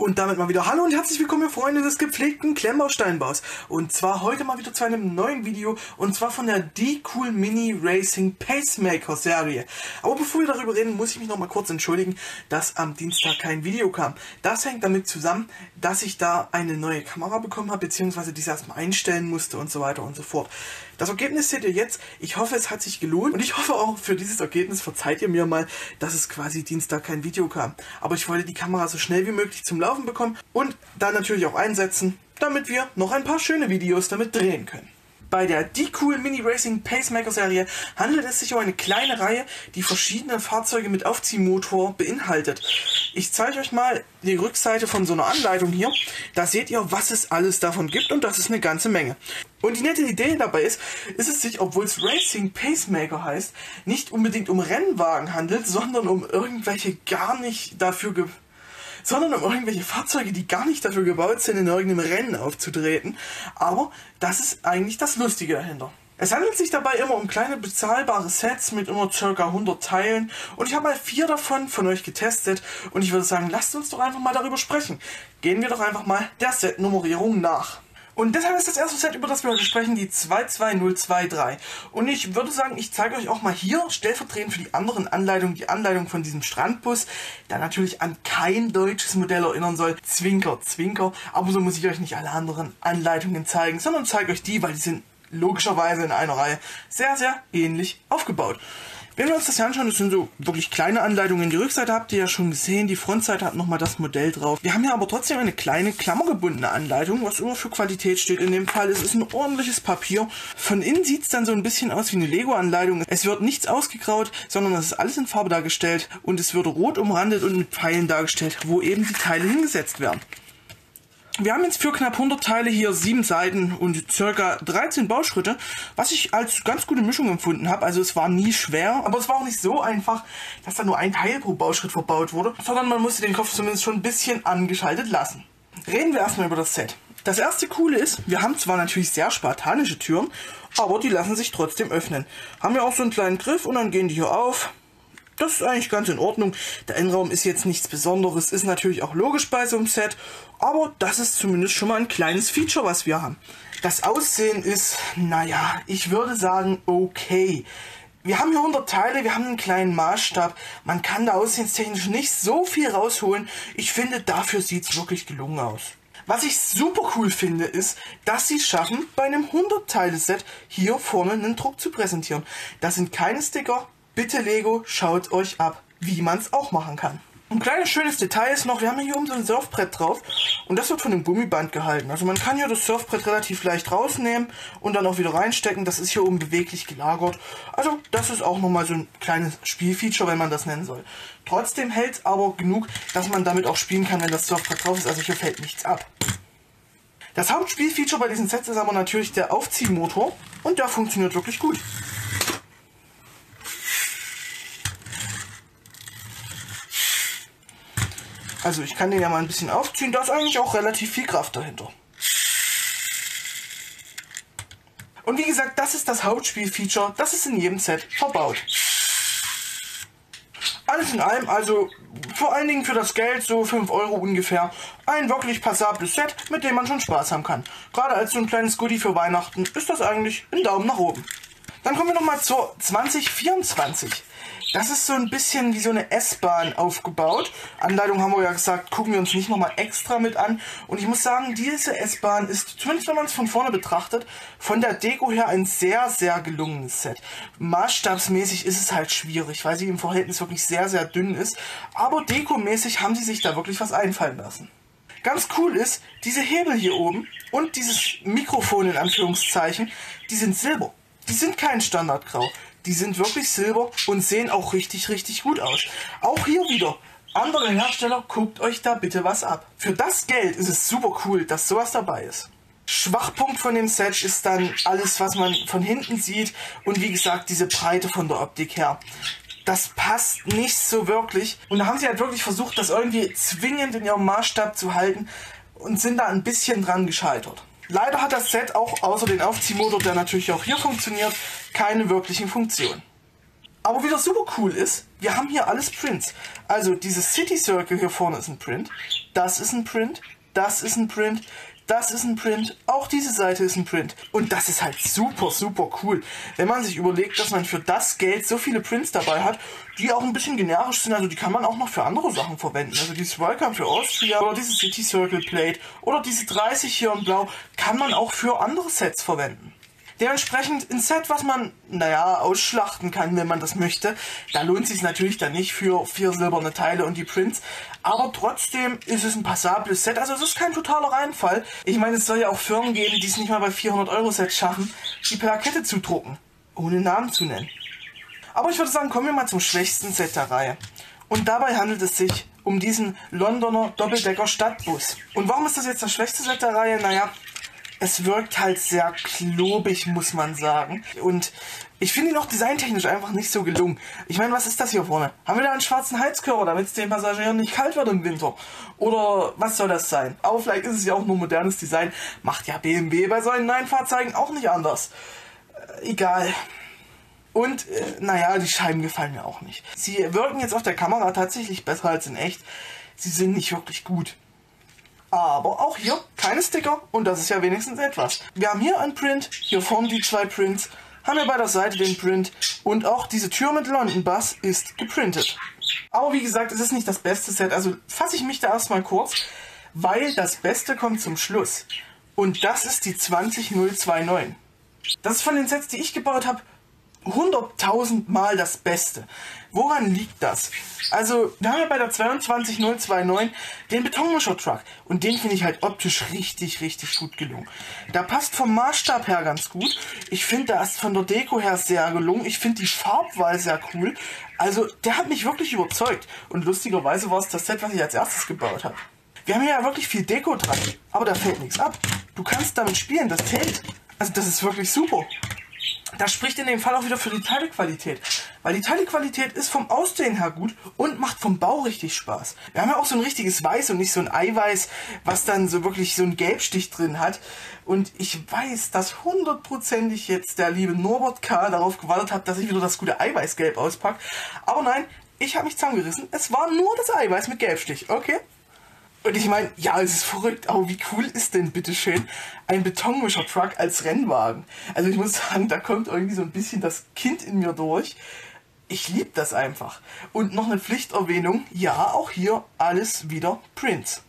Und damit mal wieder hallo und herzlich willkommen, ihr Freunde des gepflegten Klemmbaustein-Baus. Und zwar heute mal wieder zu einem neuen Video, und zwar von der Decool Mini Racing Pacemaker Serie. Aber bevor wir darüber reden, muss ich mich nochmal kurz entschuldigen, dass am Dienstag kein Video kam. Das hängt damit zusammen, dass ich da eine neue Kamera bekommen habe, beziehungsweise diese erstmal einstellen musste und so weiter und so fort. Das Ergebnis seht ihr jetzt. Ich hoffe, es hat sich gelohnt, und ich hoffe auch für dieses Ergebnis verzeiht ihr mir mal, dass es quasi Dienstag kein Video kam. Aber ich wollte die Kamera so schnell wie möglich zum Laufen bekommen und dann natürlich auch einsetzen, damit wir noch ein paar schöne Videos damit drehen können. Bei der Decool Mini Racing Pacemaker Serie handelt es sich um eine kleine Reihe, die verschiedene Fahrzeuge mit Aufziehmotor beinhaltet. Ich zeige euch mal die Rückseite von so einer Anleitung hier. Da seht ihr, was es alles davon gibt, und das ist eine ganze Menge. Und die nette Idee dabei ist es sich, obwohl es Racing Pacemaker heißt, nicht unbedingt um Rennwagen handelt, sondern um irgendwelche irgendwelche Fahrzeuge, die gar nicht dafür gebaut sind, in irgendeinem Rennen aufzutreten. Aber das ist eigentlich das Lustige dahinter. Es handelt sich dabei immer um kleine bezahlbare Sets mit immer ca. 100 Teilen. Und ich habe mal 4 davon von euch getestet. Und ich würde sagen, lasst uns doch einfach mal darüber sprechen. Gehen wir doch einfach mal der Set-Nummerierung nach. Und deshalb ist das erste Set, über das wir heute sprechen, die 22023. Und ich würde sagen, ich zeige euch auch mal hier stellvertretend für die anderen Anleitungen, die Anleitung von diesem Strandbus, der natürlich an kein deutsches Modell erinnern soll. Zwinker, Zwinker. Aber so muss ich euch nicht alle anderen Anleitungen zeigen, sondern zeige euch die, weil die sind logischerweise in einer Reihe sehr, sehr ähnlich aufgebaut. Wenn wir uns das hier anschauen, das sind so wirklich kleine Anleitungen. Die Rückseite habt ihr ja schon gesehen, die Frontseite hat nochmal das Modell drauf. Wir haben ja aber trotzdem eine kleine klammergebundene Anleitung, was immer für Qualität steht. In dem Fall ist es ein ordentliches Papier. Von innen sieht es dann so ein bisschen aus wie eine Lego-Anleitung. Es wird nichts ausgegraut, sondern es ist alles in Farbe dargestellt und es wird rot umrandet und mit Pfeilen dargestellt, wo eben die Teile hingesetzt werden. Wir haben jetzt für knapp 100 Teile hier 7 Seiten und circa 13 Bauschritte, was ich als ganz gute Mischung empfunden habe. Also es war nie schwer, aber es war auch nicht so einfach, dass da nur ein Teil pro Bauschritt verbaut wurde, sondern man musste den Kopf zumindest schon ein bisschen angeschaltet lassen. Reden wir erstmal über das Set. Das erste Coole ist, wir haben zwar natürlich sehr spartanische Türen, aber die lassen sich trotzdem öffnen. Haben ja auch so einen kleinen Griff und dann gehen die hier auf. Das ist eigentlich ganz in Ordnung. Der Innenraum ist jetzt nichts Besonderes, ist natürlich auch logisch bei so einem Set, aber das ist zumindest schon mal ein kleines Feature, was wir haben. Das Aussehen ist, naja, ich würde sagen, okay. Wir haben hier 100 Teile, wir haben einen kleinen Maßstab. Man kann da aussehenstechnisch nicht so viel rausholen. Ich finde, dafür sieht es wirklich gelungen aus. Was ich super cool finde, ist, dass sie es schaffen, bei einem 100-Teile-Set hier vorne einen Druck zu präsentieren. Das sind keine Sticker. Bitte Lego, schaut euch ab, wie man es auch machen kann. Ein kleines schönes Detail ist noch, wir haben hier oben so ein Surfbrett drauf und das wird von einem Gummiband gehalten. Also man kann hier das Surfbrett relativ leicht rausnehmen und dann auch wieder reinstecken. Das ist hier oben beweglich gelagert. Also das ist auch nochmal so ein kleines Spielfeature, wenn man das nennen soll. Trotzdem hält es aber genug, dass man damit auch spielen kann, wenn das Surfbrett drauf ist. Also hier fällt nichts ab. Das Hauptspielfeature bei diesen Sets ist aber natürlich der Aufziehmotor und der funktioniert wirklich gut. Also ich kann den ja mal ein bisschen aufziehen, da ist eigentlich auch relativ viel Kraft dahinter. Und wie gesagt, das ist das Hauptspielfeature, das ist in jedem Set verbaut. Alles in allem, also vor allen Dingen für das Geld, so 5 Euro ungefähr, ein wirklich passables Set, mit dem man schon Spaß haben kann. Gerade als so ein kleines Goodie für Weihnachten ist das eigentlich ein Daumen nach oben. Dann kommen wir nochmal zur 2024. Das ist so ein bisschen wie so eine S-Bahn aufgebaut. Anleitung haben wir ja gesagt, gucken wir uns nicht nochmal extra mit an. Und ich muss sagen, diese S-Bahn ist, zumindest wenn man es von vorne betrachtet, von der Deko her ein sehr, sehr gelungenes Set. Maßstabsmäßig ist es halt schwierig, weil sie im Verhältnis wirklich sehr, sehr dünn ist. Aber dekomäßig haben sie sich da wirklich was einfallen lassen. Ganz cool ist, diese Hebel hier oben und dieses Mikrofon in Anführungszeichen, die sind silber. Die sind kein Standardgrau. Die sind wirklich silber und sehen auch richtig, richtig gut aus. Auch hier wieder. Andere Hersteller, guckt euch da bitte was ab. Für das Geld ist es super cool, dass sowas dabei ist. Schwachpunkt von dem Set ist dann alles, was man von hinten sieht. Und wie gesagt, diese Breite von der Optik her. Das passt nicht so wirklich. Und da haben sie halt wirklich versucht, das irgendwie zwingend in ihrem Maßstab zu halten. Und sind da ein bisschen dran gescheitert. Leider hat das Set auch außer den Aufziehmotor, der natürlich auch hier funktioniert, keine wirklichen Funktionen. Aber wie das super cool ist, wir haben hier alles Prints. Also dieses City Circle hier vorne ist ein Print, das ist ein Print, das ist ein Print, das ist ein Print, auch diese Seite ist ein Print. Und das ist halt super, super cool. Wenn man sich überlegt, dass man für das Geld so viele Prints dabei hat, die auch ein bisschen generisch sind, also die kann man auch noch für andere Sachen verwenden. Also dieses Welcome für Austria oder diese City Circle Plate oder diese 30 hier in Blau kann man auch für andere Sets verwenden. Dementsprechend ein Set, was man, naja, ausschlachten kann, wenn man das möchte. Da lohnt es sich natürlich dann nicht für 4 silberne Teile und die Prints. Aber trotzdem ist es ein passables Set. Also es ist kein totaler Reinfall. Ich meine, es soll ja auch Firmen geben, die es nicht mal bei 400-Euro-Sets schaffen, die Plakette zu drucken, ohne Namen zu nennen. Aber ich würde sagen, kommen wir mal zum schwächsten Set der Reihe. Und dabei handelt es sich um diesen Londoner Doppeldecker-Stadtbus. Und warum ist das jetzt das schwächste Set der Reihe? Naja, es wirkt halt sehr klobig, muss man sagen. Und ich finde ihn auch designtechnisch einfach nicht so gelungen. Ich meine, was ist das hier vorne? Haben wir da einen schwarzen Heizkörper, damit es den Passagieren nicht kalt wird im Winter? Oder was soll das sein? Aber vielleicht ist es ja auch nur modernes Design. Macht ja BMW bei solchen Nein-Fahrzeugen auch nicht anders. Egal. Und, naja, die Scheiben gefallen mir auch nicht. Sie wirken jetzt auf der Kamera tatsächlich besser als in echt. Sie sind nicht wirklich gut. Aber auch hier keine Sticker und das ist ja wenigstens etwas. Wir haben hier einen Print, hier vorne die 2 Prints, haben wir bei der Seite den Print und auch diese Tür mit London Bus ist geprintet. Aber wie gesagt, es ist nicht das beste Set, also fasse ich mich da erstmal kurz, weil das Beste kommt zum Schluss. Und das ist die 20029. Das ist von den Sets, die ich gebaut habe, 100.000 Mal das Beste. Woran liegt das? Also, wir haben ja bei der 22029 den Betonmischer-Truck. Und den finde ich halt optisch richtig, richtig gut gelungen. Da passt vom Maßstab her ganz gut. Ich finde, da ist von der Deko her sehr gelungen. Ich finde die Farbwahl sehr cool. Also, der hat mich wirklich überzeugt. Und lustigerweise war es das Set, was ich als erstes gebaut habe. Wir haben hier ja wirklich viel Deko dran. Aber da fällt nichts ab. Du kannst damit spielen, das zählt. Also, das ist wirklich super. Das spricht in dem Fall auch wieder für die Teilequalität, weil die Teilequalität ist vom Aussehen her gut und macht vom Bau richtig Spaß. Wir haben ja auch so ein richtiges Weiß und nicht so ein Eiweiß, was dann so wirklich so einen Gelbstich drin hat. Und ich weiß, dass hundertprozentig jetzt der liebe Norbert K. darauf gewartet hat, dass ich wieder das gute Eiweißgelb auspacke. Aber nein, ich habe mich zusammengerissen. Es war nur das Eiweiß mit Gelbstich, okay? Und ich meine, ja, es ist verrückt, aber wie cool ist denn bitteschön ein Betonmischer-Truck als Rennwagen? Also ich muss sagen, da kommt irgendwie so ein bisschen das Kind in mir durch. Ich liebe das einfach. Und noch eine Pflichterwähnung, ja, auch hier alles wieder Prints.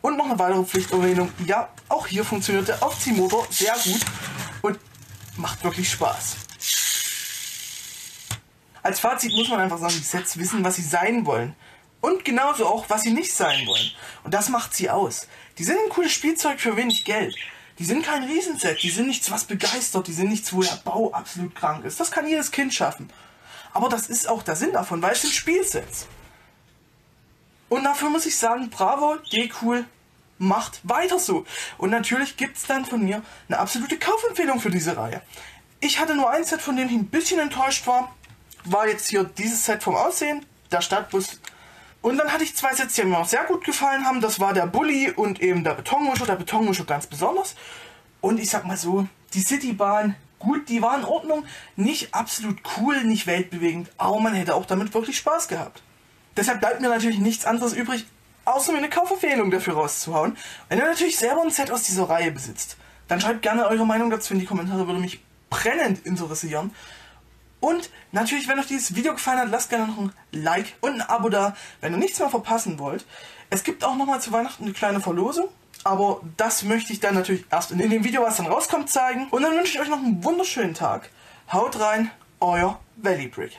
Und noch eine weitere Pflichterwähnung, ja, auch hier funktioniert der Aufziehmotor sehr gut und macht wirklich Spaß. Als Fazit muss man einfach sagen, die Sets wissen, was sie sein wollen. Und genauso auch, was sie nicht sein wollen. Und das macht sie aus. Die sind ein cooles Spielzeug für wenig Geld. Die sind kein Riesenset, die sind nichts, was begeistert, die sind nichts, wo der Bau absolut krank ist. Das kann jedes Kind schaffen. Aber das ist auch der Sinn davon, weil es sind Spielsets. Und dafür muss ich sagen, bravo, Decool, macht weiter so. Und natürlich gibt es dann von mir eine absolute Kaufempfehlung für diese Reihe. Ich hatte nur ein Set, von dem ich ein bisschen enttäuscht war. War jetzt hier dieses Set vom Aussehen, der Stadtbus. Und dann hatte ich 2 Sets, die mir auch sehr gut gefallen haben. Das war der Bulli und eben der Betonmischer. Der Betonmischer ganz besonders. Und ich sag mal so, die Citybahn, gut, die war in Ordnung. Nicht absolut cool, nicht weltbewegend. Aber man hätte auch damit wirklich Spaß gehabt. Deshalb bleibt mir natürlich nichts anderes übrig, außer mir eine Kaufempfehlung dafür rauszuhauen. Wenn ihr natürlich selber ein Set aus dieser Reihe besitzt, dann schreibt gerne eure Meinung dazu in die Kommentare. Würde mich brennend interessieren. Und natürlich, wenn euch dieses Video gefallen hat, lasst gerne noch ein Like und ein Abo da, wenn ihr nichts mehr verpassen wollt. Es gibt auch nochmal zu Weihnachten eine kleine Verlosung, aber das möchte ich dann natürlich erst in dem Video, was dann rauskommt, zeigen. Und dann wünsche ich euch noch einen wunderschönen Tag. Haut rein, euer Wellibrick.